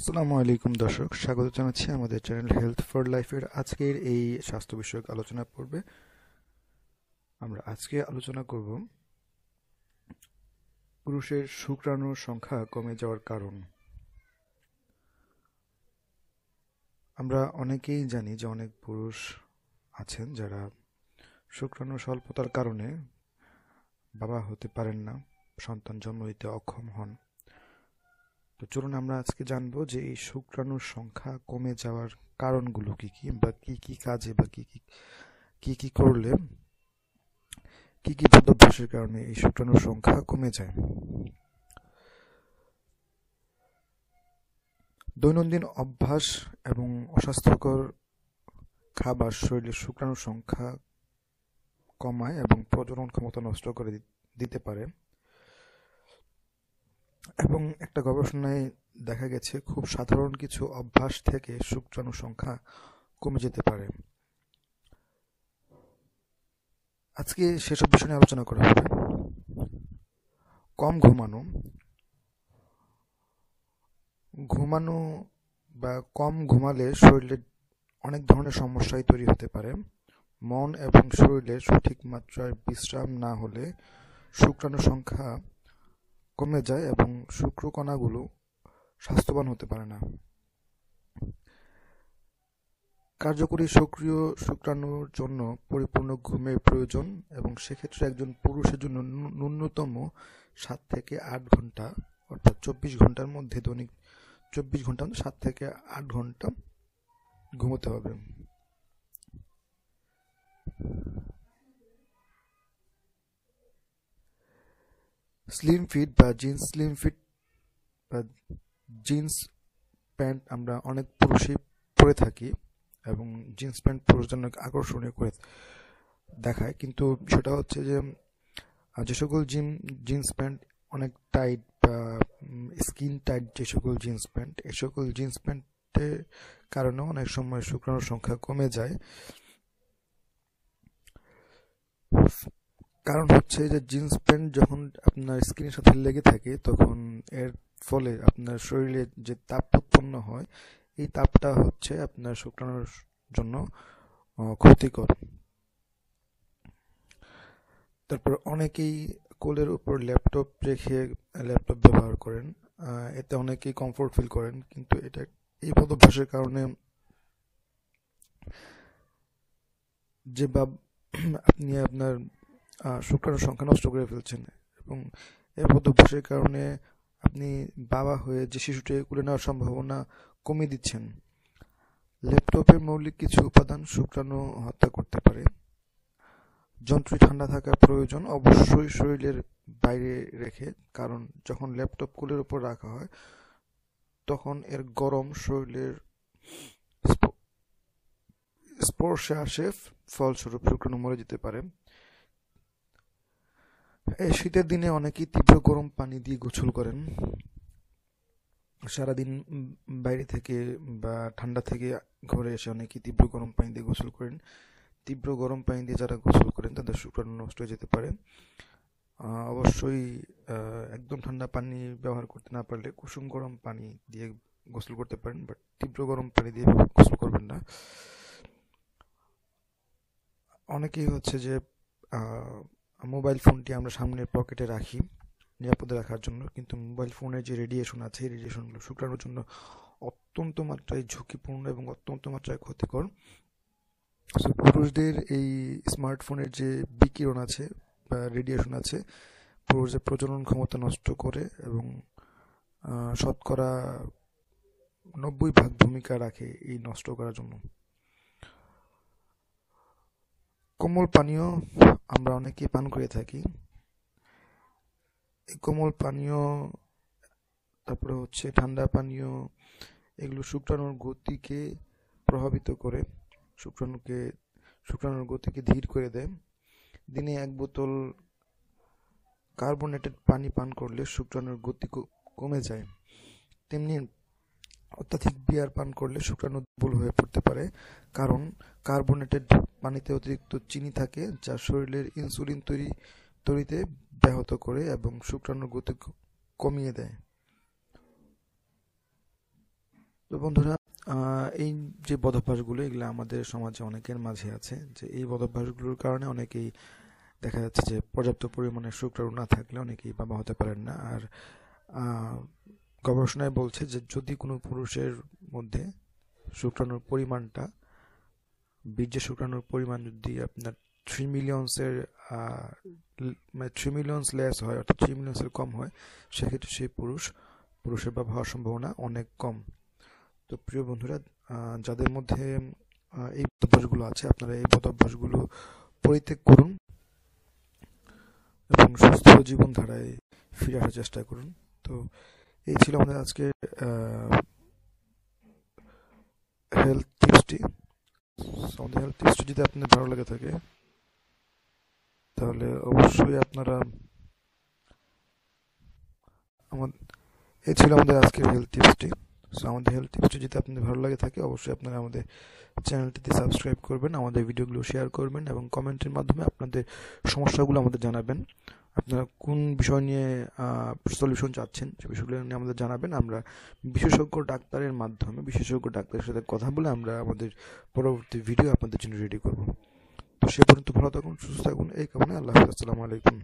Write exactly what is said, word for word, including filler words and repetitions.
আসসালামু আলাইকুম দর্শক, স্বাগত জানাচ্ছি আমাদের চ্যানেল হেলথ ফর লাইফের আজকের এই স্বাস্থ্য বিষয়ক আলোচনা পর্বে। আমরা আজকে আলোচনা করব পুরুষের শুক্রাণুর সংখ্যা কমে যাওয়ার কারণ। আমরা অনেকেই জানি যে অনেক পুরুষ আছেন যারা শুক্রাণু স্বল্পতার কারণে বাবা হতে পারেন না, সন্তান জন্ম দিতে অক্ষম হন। তো চলুন আমরা আজকে জানবো যে এই শুক্রাণুর সংখ্যা কমে যাওয়ার কারণগুলো কি কি, বা কি কি কাজে বা কি কি কি করলে কি কি বদভ্যাসের কারণে এই শুক্রাণুর সংখ্যা কমে যায়। দৈনন্দিন অভ্যাস এবং অস্বাস্থ্যকর খাবার শরীরে শুক্রাণুর সংখ্যা কমায় এবং প্রজনন ক্ষমতা নষ্ট করে দিতে পারে। এবং একটা গবেষণায় দেখা গেছে খুব সাধারণ কিছু অভ্যাস থেকে শুক্রাণু সংখ্যা কমে যেতে পারে। আজকে সেসব বিষয় নিয়ে আলোচনা করা হবে। কম ঘুমানো ঘুমানো বা কম ঘুমালে শরীরে অনেক ধরনের সমস্যাই তৈরি হতে পারে। মন এবং শরীরে সঠিক মাত্রায় বিশ্রাম না হলে শুক্রাণু সংখ্যা কমে যায় এবং শুক্রকণাগুলো স্বাস্থ্যবান হতে পারে না। কার্যকরী সক্রিয় শুক্রাণুর জন্য পরিপূর্ণ ঘুমের প্রয়োজন এবং সেক্ষেত্রে একজন পুরুষের জন্য ন্যূনতম সাত থেকে আট ঘন্টা অর্থাৎ চব্বিশ ঘন্টার মধ্যে দৈনিক চব্বিশ ঘন্টা সাত থেকে আট ঘন্টা ঘুমোতে হবে। স্লিম ফিট বা জিন্স স্লিম ফিট বা জিন্স প্যান্ট আমরা অনেক পুরুষই পরে থাকি এবং জিন্স প্যান্ট পুরুষদের আকর্ষণীয় করে দেখায়, কিন্তু সেটা হচ্ছে যে যে সকল জিম জিন্স প্যান্ট অনেক টাইট বা স্কিন টাইট যে সকল জিন্স প্যান্ট, এ সকল জিন্স প্যান্টের কারণে অনেক সময় শুক্রাণুর সংখ্যা কমে যায়। কারণ হচ্ছে যে জিন্স প্যান্ট যখন আপনার স্কিনের সাথে লেগে থাকে তখন এর ফলে আপনার শরীরে যে তাপ উৎপন্ন হয়, এই তাপটা হচ্ছে আপনার শুক্রাণুর জন্য ক্ষতিকর। তারপর অনেকেই কোলের উপর ল্যাপটপ রেখে ল্যাপটপ ব্যবহার করেন, এতে অনেকেই কমফোর্ট ফিল করেন, কিন্তু এটা এই পদভ্যাসের কারণে যে বা আপনি আপনার শুক্রাণুর সংখ্যা নষ্ট করে ফেলছেন এবং এর পদভ্যাসের কারণে আপনি বাবা হয়ে যে শিশুটি কুলে নেওয়ার সম্ভাবনা কমিয়ে দিচ্ছেন। ল্যাপটপের মৌলিক কিছু উপাদান শুক্রাণু হত্যা করতে পারে। যন্ত্রটি ঠান্ডা থাকা প্রয়োজন, অবশ্যই শরীরের বাইরে রেখে, কারণ যখন ল্যাপটপ কুলের উপর রাখা হয় তখন এর গরম শরীরের স্পর্শে আসে, ফলস্বরূপ শুক্রাণু মরে যেতে পারে। এই শীতের দিনে অনেকেই তীব্র গরম পানি দিয়ে গোসল করেন। সারাদিন বাইরে থেকে বা ঠান্ডা থেকে ঘরে এসে অনেকেই তীব্র গরম পানি দিয়ে গোসল করেন। তীব্র গরম পানি দিয়ে যারা গোসল করেন তাদের শুক্রাণু নষ্ট হয়ে যেতে পারে। অবশ্যই একদম ঠান্ডা পানি ব্যবহার করতে না পারলে কুসুম গরম পানি দিয়ে গোসল করতে পারেন, বাট তীব্র গরম পানি দিয়ে গোসল করবেন না। অনেকেই হচ্ছে যে মোবাইল ফোনটি আমরা সামনের পকেটে রাখি নিরাপদে রাখার জন্য, কিন্তু মোবাইল ফোনের যে রেডিয়েশন আছে, এই রেডিয়েশনগুলো শুক্রাণুর জন্য অত্যন্ত মাত্রায় ঝুঁকিপূর্ণ এবং অত্যন্ত মাত্রায় ক্ষতিকর। পুরুষদের এই স্মার্টফোনের যে বিকিরণ আছে বা রেডিয়েশন আছে, পুরুষদের প্রজনন ক্ষমতা নষ্ট করে এবং শতকরা নব্বই ভাগ ভূমিকা রাখে এই নষ্ট করার জন্য। কোমল পানীয় আমরা অনেকেই পান করে থাকি। কোমল পানীয়, তারপরে হচ্ছে ঠান্ডা পানীয়, এগুলো শুক্রাণুর গতিকে প্রভাবিত করে, শুক্রাণুকে শুক্রাণুর গতিকে ধীর করে দেয়। দিনে এক বোতল কার্বোনেটেড পানি পান করলে শুক্রাণুর গতি কমে যায়। তেমনি অত্যাধিক বিয়ার পান করলে শুক্রাণু দুর্বল হয়ে পড়তে পারে, কারণ কার্বোনেটেড পানিতে অতিরিক্ত চিনি থাকে যা শরীরের ইনসুলিন তৈরি তৈরিতে ব্যাহত করে এবং শুক্রাণুর গতি কমিয়ে দেয়। তো বন্ধুরা এই যে বদভ্যাসগুলো এগুলো আমাদের সমাজে অনেকের মাঝে আছে, যে এই বদভ্যাসগুলোর কারণে অনেকেই দেখা যাচ্ছে যে পর্যাপ্ত পরিমাণে শুক্রাণু না থাকলে অনেকেই বাবা হতে পারেন না। আর গবেষণায় বলছে যে যদি কোনো পুরুষের মধ্যে শুক্রাণুর পরিমাণটা বীর্যে শুক্রাণুর পরিমাণ যদি আপনার থ্রি মিলিয়ন্সের মানে থ্রি মিলিয়ন্স লেস হয় অর্থাৎ থ্রি মিলিয়ন্সের কম হয়, সেক্ষেত্রে সেই পুরুষ পুরুষের বাবা হওয়ার সম্ভাবনা অনেক কম। তো প্রিয় বন্ধুরা, যাদের মধ্যে এই বদভ্যাসগুলো আছে আপনারা এই বদভ্যাসগুলো পরিত্যাগ করুন এবং সুস্থ জীবনধারায় ফিরে আসার চেষ্টা করুন। তো এই ছিল আমাদের আজকে হেলথ টিপসটি। আমাদের হেলথ টিপসটি যদি আপনার ভালো লাগে থাকে তাহলে অবশ্যই আপনারা আমার এই ছিল আমাদের আজকের হেলথ টিপসটি। সো আমাদের হেলথ টিপসটি যদি আপনাদের ভালো লাগে থাকে অবশ্যই আপনারা আমাদের চ্যানেলটিতে সাবস্ক্রাইব করবেন, আমাদের ভিডিওগুলো শেয়ার করবেন এবং কমেন্টের মাধ্যমে আপনাদের সমস্যাগুলো আমাদের জানাবেন। আপনারা কোন বিষয় নিয়ে সলিউশন চাচ্ছেন সে বিষয়গুলো নিয়ে আমাদের জানাবেন। আমরা বিশেষজ্ঞ ডাক্তারের মাধ্যমে বিশেষজ্ঞ ডাক্তারের সাথে কথা বলে আমরা আমাদের পরবর্তী ভিডিও আপনাদের জন্য রেডি করব। তো সে পর্যন্ত ভালো থাকুন, সুস্থ থাকুন, এই কামনা আল্লাহ হাফেজ, আসসালামু আলাইকুম।